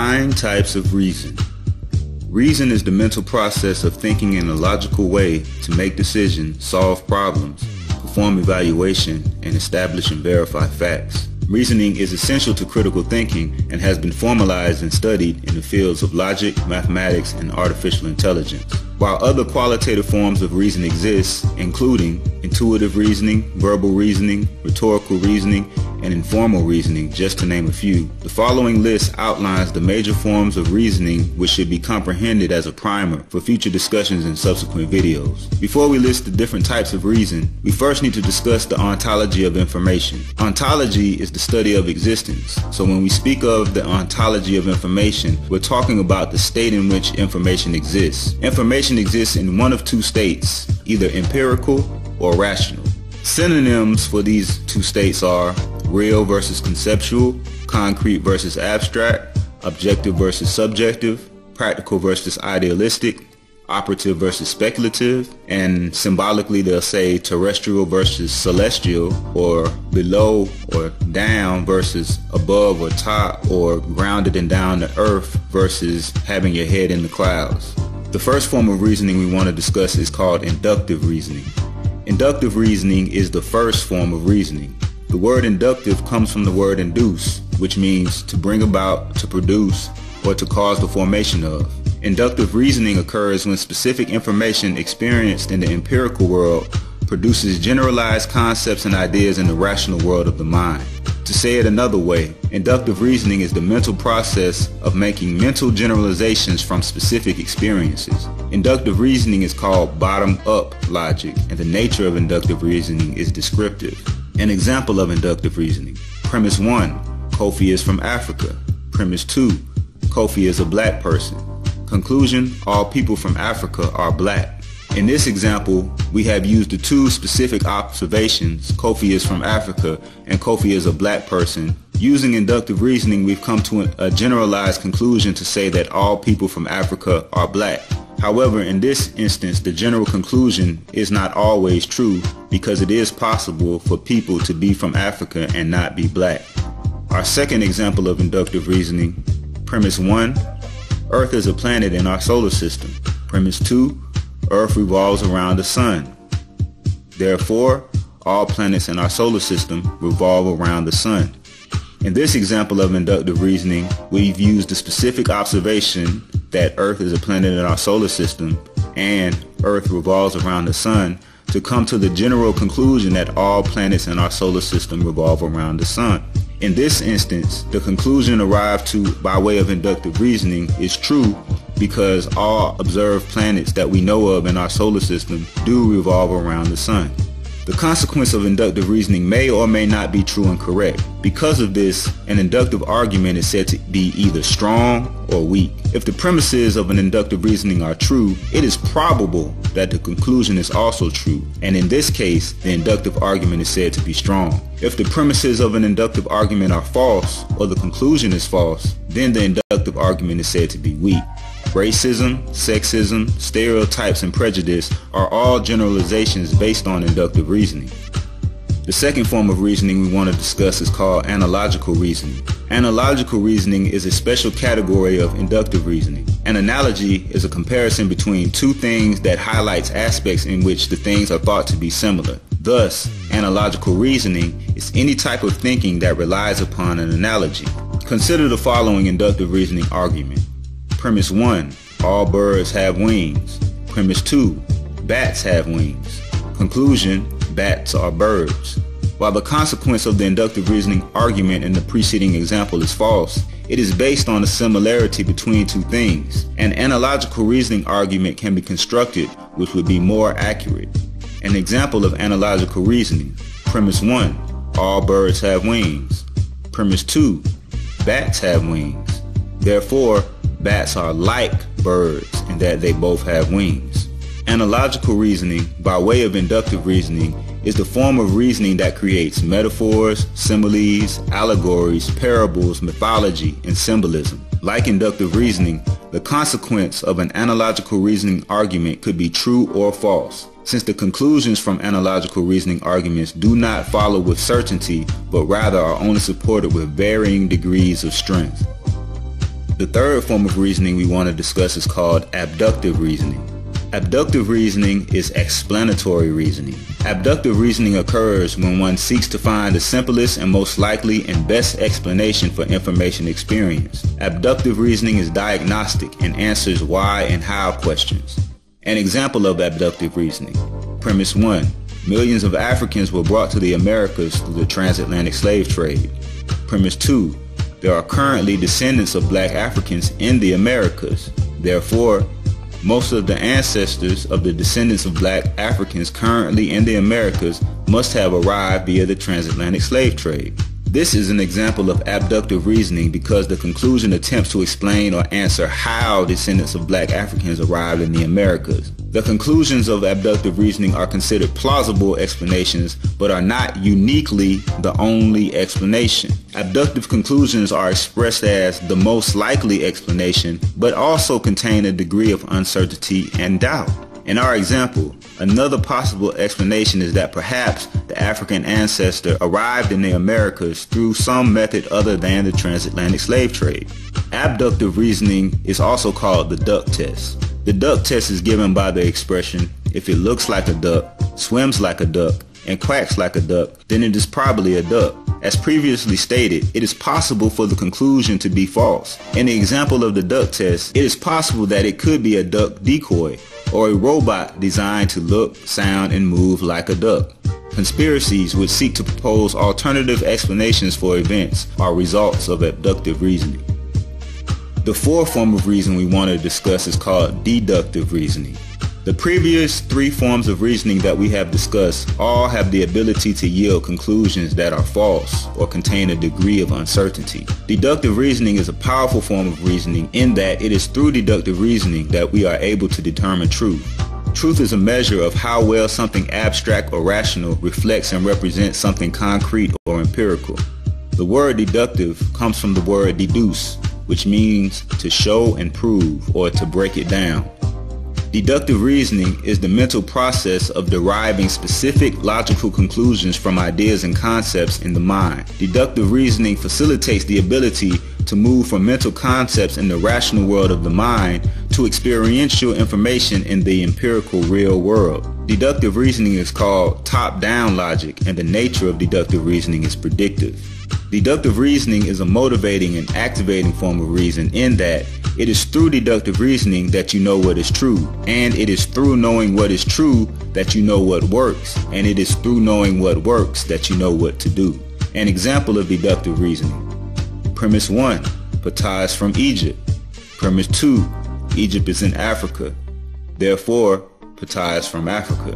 9 types of reason. Reason is the mental process of thinking in a logical way to make decisions, solve problems, perform evaluation, and establish and verify facts. Reasoning is essential to critical thinking and has been formalized and studied in the fields of logic, mathematics, and artificial intelligence. While other qualitative forms of reason exist, including intuitive reasoning, verbal reasoning, rhetorical reasoning, and informal reasoning, just to name a few, the following list outlines the major forms of reasoning which should be comprehended as a primer for future discussions in subsequent videos. Before we list the different types of reason, we first need to discuss the ontology of information. Ontology is the study of existence. So when we speak of the ontology of information, we're talking about the state in which information exists. Information exists in one of two states, either empirical or rational. Synonyms for these two states are real versus conceptual, concrete versus abstract, objective versus subjective, practical versus idealistic, operative versus speculative, and symbolically they'll say terrestrial versus celestial, or below or down versus above or top, or grounded and down to earth versus having your head in the clouds. The first form of reasoning we want to discuss is called inductive reasoning. Inductive reasoning is the first form of reasoning. The word inductive comes from the word induce, which means to bring about, to produce, or to cause the formation of. Inductive reasoning occurs when specific information experienced in the empirical world produces generalized concepts and ideas in the rational world of the mind. To say it another way, inductive reasoning is the mental process of making mental generalizations from specific experiences. Inductive reasoning is called bottom-up logic, and the nature of inductive reasoning is descriptive. An example of inductive reasoning: Premise 1, Kofi is from Africa. Premise 2, Kofi is a black person. Conclusion, all people from Africa are black. In this example, we have used the two specific observations, Kofi is from Africa and Kofi is a black person. Using inductive reasoning, we've come to a generalized conclusion to say that all people from Africa are black. However, in this instance, the general conclusion is not always true, because it is possible for people to be from Africa and not be black. Our second example of inductive reasoning, Premise 1, Earth is a planet in our solar system. Premise 2, Earth revolves around the sun. Therefore, all planets in our solar system revolve around the sun. In this example of inductive reasoning, we've used the specific observation that Earth is a planet in our solar system and Earth revolves around the sun to come to the general conclusion that all planets in our solar system revolve around the sun. In this instance, the conclusion arrived to by way of inductive reasoning is true because all observed planets that we know of in our solar system do revolve around the sun. The consequence of inductive reasoning may or may not be true and correct. Because of this, an inductive argument is said to be either strong or weak. If the premises of an inductive reasoning are true, it is probable that the conclusion is also true, and in this case, the inductive argument is said to be strong. If the premises of an inductive argument are false, or the conclusion is false, then the inductive argument is said to be weak. Racism, sexism, stereotypes, and prejudice are all generalizations based on inductive reasoning. The second form of reasoning we want to discuss is called analogical reasoning. Analogical reasoning is a special category of inductive reasoning. An analogy is a comparison between two things that highlights aspects in which the things are thought to be similar. Thus, analogical reasoning is any type of thinking that relies upon an analogy. Consider the following inductive reasoning argument. Premise 1, all birds have wings. Premise 2, bats have wings. Conclusion, bats are birds. While the consequence of the inductive reasoning argument in the preceding example is false, it is based on a similarity between two things. An analogical reasoning argument can be constructed, which would be more accurate. An example of analogical reasoning: Premise 1, all birds have wings. Premise 2, bats have wings. Therefore, bats are like birds in that they both have wings. Analogical reasoning, by way of inductive reasoning, is the form of reasoning that creates metaphors, similes, allegories, parables, mythology, and symbolism. Like inductive reasoning, the consequence of an analogical reasoning argument could be true or false. Since the conclusions from analogical reasoning arguments do not follow with certainty, but rather are only supported with varying degrees of strength. The third form of reasoning we want to discuss is called abductive reasoning. Abductive reasoning is explanatory reasoning. Abductive reasoning occurs when one seeks to find the simplest and most likely and best explanation for information experienced. Abductive reasoning is diagnostic and answers why and how questions. An example of abductive reasoning. Premise 1. Millions of Africans were brought to the Americas through the transatlantic slave trade. Premise 2. There are currently descendants of black Africans in the Americas. Therefore, most of the ancestors of the descendants of black Africans currently in the Americas must have arrived via the transatlantic slave trade. This is an example of abductive reasoning because the conclusion attempts to explain or answer how descendants of black Africans arrived in the Americas. The conclusions of abductive reasoning are considered plausible explanations but are not uniquely the only explanation. Abductive conclusions are expressed as the most likely explanation but also contain a degree of uncertainty and doubt. In our example, another possible explanation is that perhaps the African ancestor arrived in the Americas through some method other than the transatlantic slave trade. Abductive reasoning is also called the duck test. The duck test is given by the expression, if it looks like a duck, swims like a duck, and quacks like a duck, then it is probably a duck. As previously stated, it is possible for the conclusion to be false. In the example of the duck test, it is possible that it could be a duck decoy or a robot designed to look, sound, and move like a duck. Conspiracies would seek to propose alternative explanations for events or results of abductive reasoning. The fourth form of reason we want to discuss is called deductive reasoning. The previous three forms of reasoning that we have discussed all have the ability to yield conclusions that are false or contain a degree of uncertainty. Deductive reasoning is a powerful form of reasoning in that it is through deductive reasoning that we are able to determine truth. Truth is a measure of how well something abstract or rational reflects and represents something concrete or empirical. The word deductive comes from the word deduce, which means to show and prove or to break it down. Deductive reasoning is the mental process of deriving specific logical conclusions from ideas and concepts in the mind. Deductive reasoning facilitates the ability to move from mental concepts in the rational world of the mind to experiential information in the empirical real world. Deductive reasoning is called top-down logic, and the nature of deductive reasoning is predictive. Deductive reasoning is a motivating and activating form of reason in that it is through deductive reasoning that you know what is true, and it is through knowing what is true that you know what works, and it is through knowing what works that you know what to do. An example of deductive reasoning. Premise 1. Ptah is from Egypt. Premise 2. Egypt is in Africa. Therefore, Ptah is from Africa.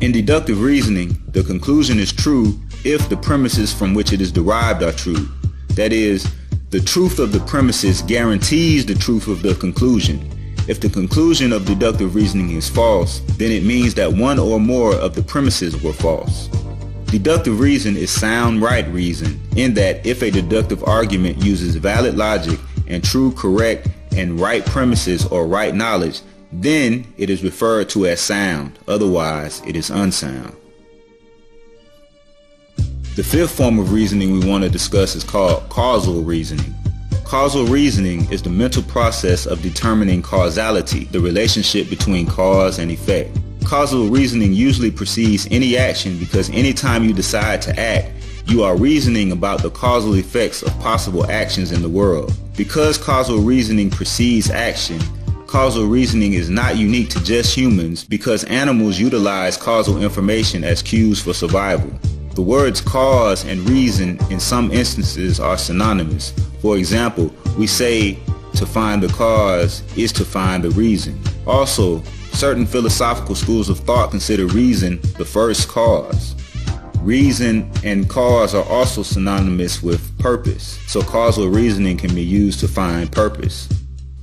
In deductive reasoning, the conclusion is true if the premises from which it is derived are true. That is, the truth of the premises guarantees the truth of the conclusion. If the conclusion of deductive reasoning is false, then it means that one or more of the premises were false. Deductive reason is sound right reason, in that if a deductive argument uses valid logic and true, correct, and right premises or right knowledge, then it is referred to as sound, otherwise it is unsound. The fifth form of reasoning we want to discuss is called causal reasoning. Causal reasoning is the mental process of determining causality, the relationship between cause and effect. Causal reasoning usually precedes any action because anytime you decide to act, you are reasoning about the causal effects of possible actions in the world. Because causal reasoning precedes action, causal reasoning is not unique to just humans because animals utilize causal information as cues for survival. The words cause and reason in some instances are synonymous. For example, we say to find the cause is to find the reason. Also, certain philosophical schools of thought consider reason the first cause. Reason and cause are also synonymous with purpose, so causal reasoning can be used to find purpose.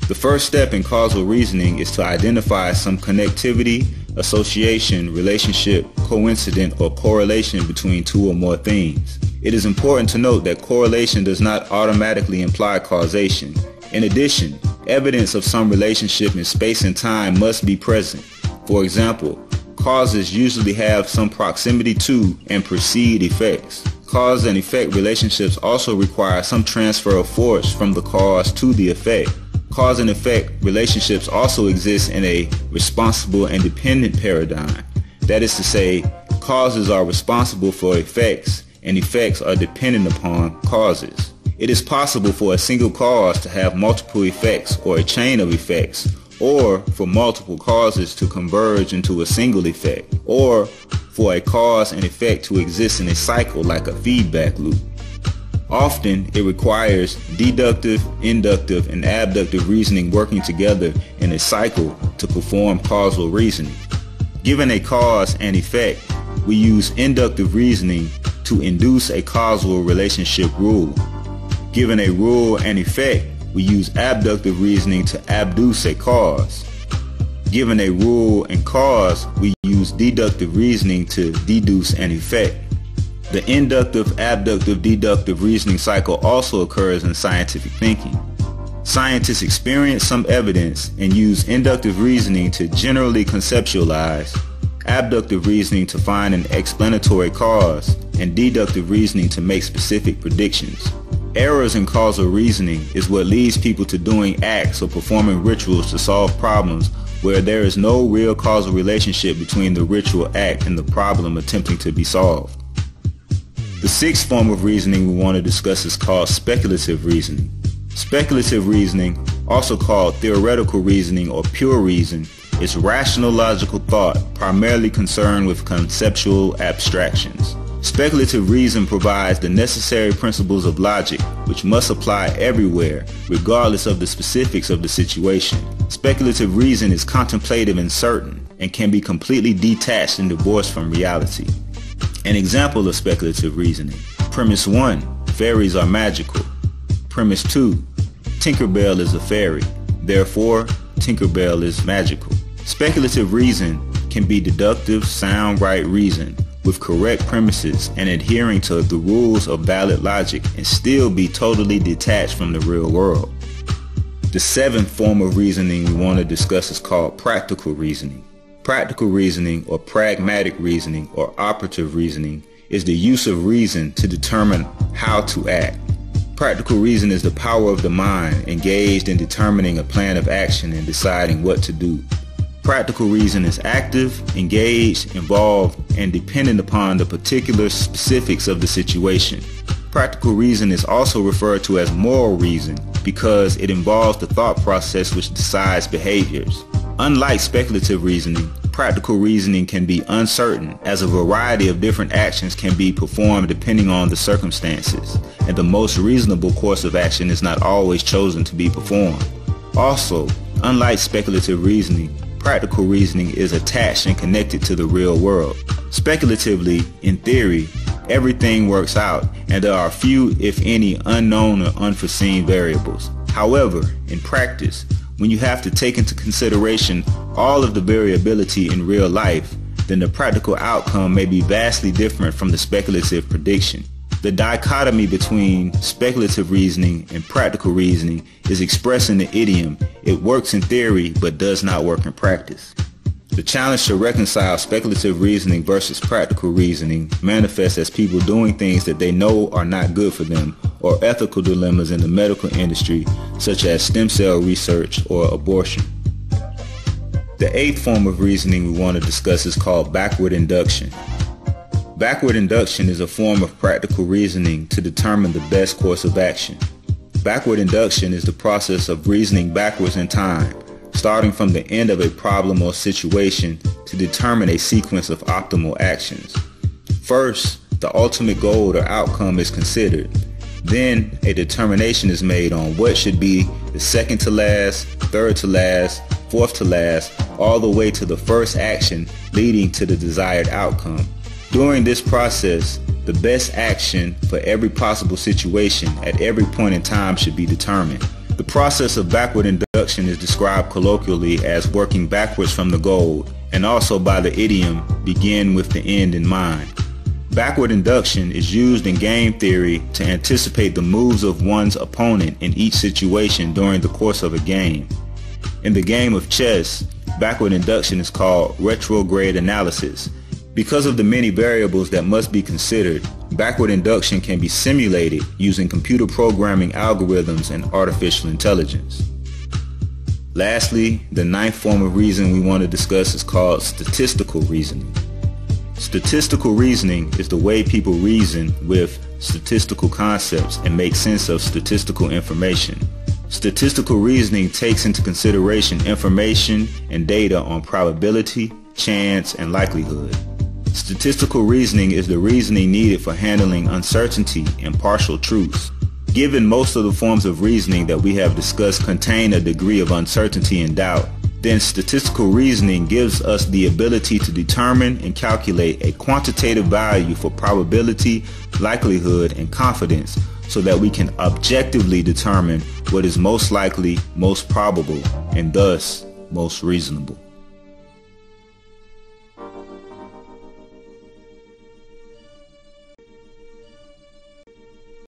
The first step in causal reasoning is to identify some connectivity, association, relationship, coincidence, or correlation between two or more things. It is important to note that correlation does not automatically imply causation. In addition, evidence of some relationship in space and time must be present. For example, causes usually have some proximity to and precede effects. Cause and effect relationships also require some transfer of force from the cause to the effect. Cause and effect relationships also exist in a responsible and dependent paradigm. That is to say, causes are responsible for effects, and effects are dependent upon causes. It is possible for a single cause to have multiple effects or a chain of effects, or for multiple causes to converge into a single effect, or for a cause and effect to exist in a cycle like a feedback loop. Often, it requires deductive, inductive, and abductive reasoning working together in a cycle to perform causal reasoning. Given a cause and effect, we use inductive reasoning to induce a causal relationship rule. Given a rule and effect, we use abductive reasoning to abduce a cause. Given a rule and cause, we use deductive reasoning to deduce an effect. The inductive, abductive, deductive reasoning cycle also occurs in scientific thinking. Scientists experience some evidence and use inductive reasoning to generally conceptualize, abductive reasoning to find an explanatory cause, and deductive reasoning to make specific predictions. Errors in causal reasoning is what leads people to doing acts or performing rituals to solve problems where there is no real causal relationship between the ritual act and the problem attempting to be solved. The sixth form of reasoning we want to discuss is called speculative reasoning. Speculative reasoning, also called theoretical reasoning or pure reason, is rational logical thought primarily concerned with conceptual abstractions. Speculative reason provides the necessary principles of logic, which must apply everywhere, regardless of the specifics of the situation. Speculative reason is contemplative and certain, and can be completely detached and divorced from reality. An example of speculative reasoning. Premise 1, fairies are magical. Premise 2, Tinkerbell is a fairy, therefore Tinkerbell is magical. Speculative reason can be deductive, sound, right reason with correct premises and adhering to the rules of valid logic and still be totally detached from the real world. The seventh form of reasoning we want to discuss is called practical reasoning. Practical reasoning or pragmatic reasoning or operative reasoning is the use of reason to determine how to act. Practical reason is the power of the mind engaged in determining a plan of action and deciding what to do. Practical reason is active, engaged, involved, and dependent upon the particular specifics of the situation. Practical reason is also referred to as moral reason because it involves the thought process which decides behaviors. Unlike speculative reasoning, practical reasoning can be uncertain as a variety of different actions can be performed depending on the circumstances, and the most reasonable course of action is not always chosen to be performed. Also, unlike speculative reasoning, practical reasoning is attached and connected to the real world. Speculatively, in theory, everything works out and there are few, if any, unknown or unforeseen variables. However, in practice, when you have to take into consideration all of the variability in real life, then the practical outcome may be vastly different from the speculative prediction. The dichotomy between speculative reasoning and practical reasoning is expressed in the idiom, it works in theory but does not work in practice. The challenge to reconcile speculative reasoning versus practical reasoning manifests as people doing things that they know are not good for them, or ethical dilemmas in the medical industry such as stem cell research or abortion. The eighth form of reasoning we want to discuss is called backward induction. Backward induction is a form of practical reasoning to determine the best course of action. Backward induction is the process of reasoning backwards in time, starting from the end of a problem or situation to determine a sequence of optimal actions. First, the ultimate goal or outcome is considered. Then, a determination is made on what should be the second to last, third to last, fourth to last, all the way to the first action leading to the desired outcome. During this process, the best action for every possible situation at every point in time should be determined. The process of backward induction is described colloquially as working backwards from the goal, and also by the idiom, begin with the end in mind. Backward induction is used in game theory to anticipate the moves of one's opponent in each situation during the course of a game. In the game of chess, backward induction is called retrograde analysis. Because of the many variables that must be considered, Backward induction can be simulated using computer programming algorithms and artificial intelligence. Lastly, the ninth form of reason we want to discuss is called statistical reasoning. Statistical reasoning is the way people reason with statistical concepts and make sense of statistical information. Statistical reasoning takes into consideration information and data on probability, chance, and likelihood. Statistical reasoning is the reasoning needed for handling uncertainty and partial truths. Given most of the forms of reasoning that we have discussed contain a degree of uncertainty and doubt, then statistical reasoning gives us the ability to determine and calculate a quantitative value for probability, likelihood, and confidence so that we can objectively determine what is most likely, most probable, and thus most reasonable.